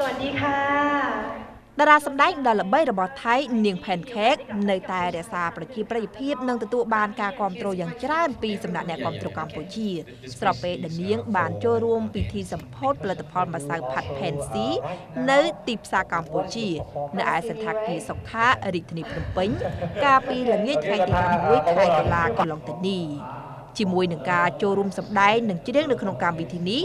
สวัสดีค่ะดาราสำนักดาราเบย์ระบอดไทยเนียงแผ่นเค้กในตาเดซาประชีประพีบนังตะตุบานกากรมโตรอย่างจราปีสำนักแนวกรมโตรกรรมปุชีสระเปดเนียงบานโจรวมปีทีสัมพอดผลิตภัณฑ์มาสังผัดแผ่นสีเนื้อติบสากรรมปุชีในอาสันทักกีสก้าอริธนิพนมปิ้งกาปีหลังเยี่ยไทยติดตามด้วยไทยตลาดกลองตะนีจิมวยหนึ่งกาโจรวมสำนักหนึ่งจีเด้งในขนมกรรมวิธีนี้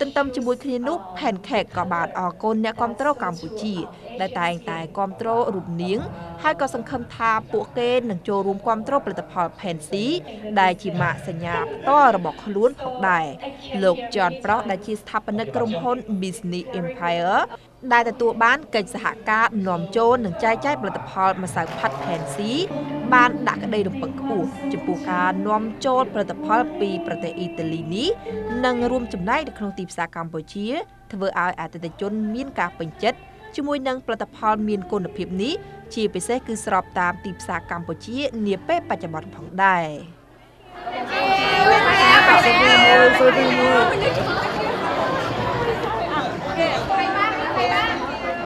ตั้งแต่จมูกคลีนุกแผ่นแขกกบาดออกคนเนี่ยความโตรกัมพูชีได้ตายตายความโตรรูปเนียงให้ก็สังคมทาปวกเกนนังโจรวมความโตรผลิตภัณฑ์แผ่นสีได้จิมะสัญญาต่อระบบขลุ่นออกได้โลกจอนเพราะได้ที่สถาปนิกกรมพลบิสเนสเอ็มไพร์ได้แต่ตัวบ้านเกิดสหการหนอมโจนหนึ่งใจใจผลิตภัณฑ์มาสังผัดแผ่นสีบ้านดักได้ลงปักขู่จมูกการหนอมโจนผลิตภัณฑ์ปีประเทศอิตาลีนี้นังรวมจำได้ในขนมตีภาษากัมพูชีทว่าเอาอาจจะจนมีการเป็นจัดช่วยนังผลิตภัณฑ์มีคุณภาพนี้ชีไปเสกคือสอบตามตีภาษากัมพูชีเนียเป้ปัจจุบันของได้